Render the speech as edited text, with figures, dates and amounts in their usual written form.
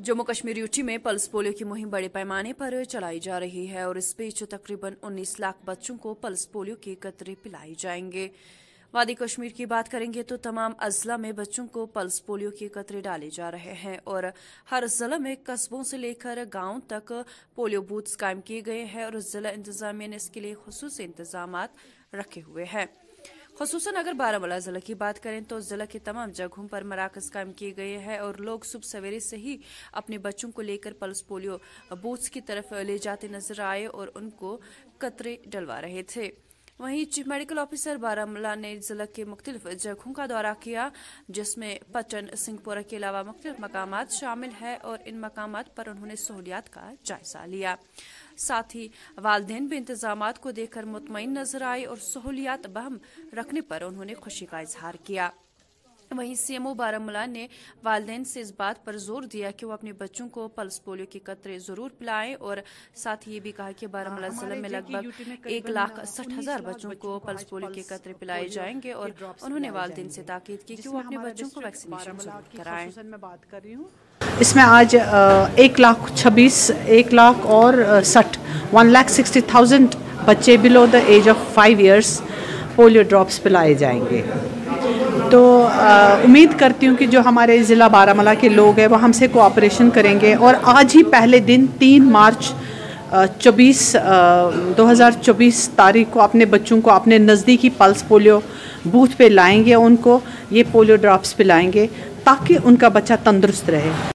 Jammu Kashmir UT में pulse polio की मुहिम बड़े पैमाने पर चलाई जा रही है और इस बीच तकरीबन 19 लाख बच्चों को पल्स पोलियो के कतरे पिलाए जाएंगे। वादी कश्मीर की बात करेंगे तो तमाम अजला में बच्चों को पल्स पोलियो के कतरे डाले जा रहे हैं और हर जिला में कस्बों से लेकर गांव तक पोलियो बूथ्स कायम किए गए हैं और जिला इंतजामिया ने इसके लिए खुसूसी इंतजाम रखे हुए हैं। खुसूसन अगर बारामूला जिला की बात करें तो जिला के तमाम जगहों पर मराकज कायम किए गए हैं और लोग सुबह सवेरे से ही अपने बच्चों को लेकर पल्स पोलियो बूथ्स की तरफ ले जाते नजर आए और उनको कतरे डलवा रहे थे। वहीं चीफ मेडिकल ऑफिसर बारामूला ने जिला के मुख्तलिफ जगहों का दौरा किया जिसमें पटन सिंहपुरा के अलावा मुख्तलिफ मकामात शामिल है और इन मकामात पर उन्होंने सहूलियात का जायजा लिया। साथ ही वालदेन भी इंतजामात को देखकर मुतमईन नजर आए और सहूलियात बहम रखने पर उन्होंने खुशी का इजहार किया। वहीं सीएमओ बारामूला ने वालदेन से इस बात पर जोर दिया कि वो अपने बच्चों को पल्स पोलियो के कतरे जरूर पिलाएं और साथ ही ये भी कहा कि बारामूला जिले में लगभग 1,60,000 बच्चों को पल्स पोलियो के कतरे पिलाए जाएंगे और उन्होंने वालदेन से ताकीद की कि वो अपने बच्चों को वैक्सीनेशन जरूर कराएं। इसमें आज 1,60,000 बच्चे below the age of 5 years polio drops पिलाए जाएंगे। तो उम्मीद करती हूँ कि जो हमारे ज़िला बारामूला के लोग हैं वो हमसे कोऑपरेशन करेंगे और आज ही पहले दिन 3 मार्च 2024 तारीख को अपने बच्चों को अपने नज़दीकी पल्स पोलियो बूथ पे लाएंगे, उनको ये पोलियो ड्रॉप्स पिलाएंगे ताकि उनका बच्चा तंदुरुस्त रहे।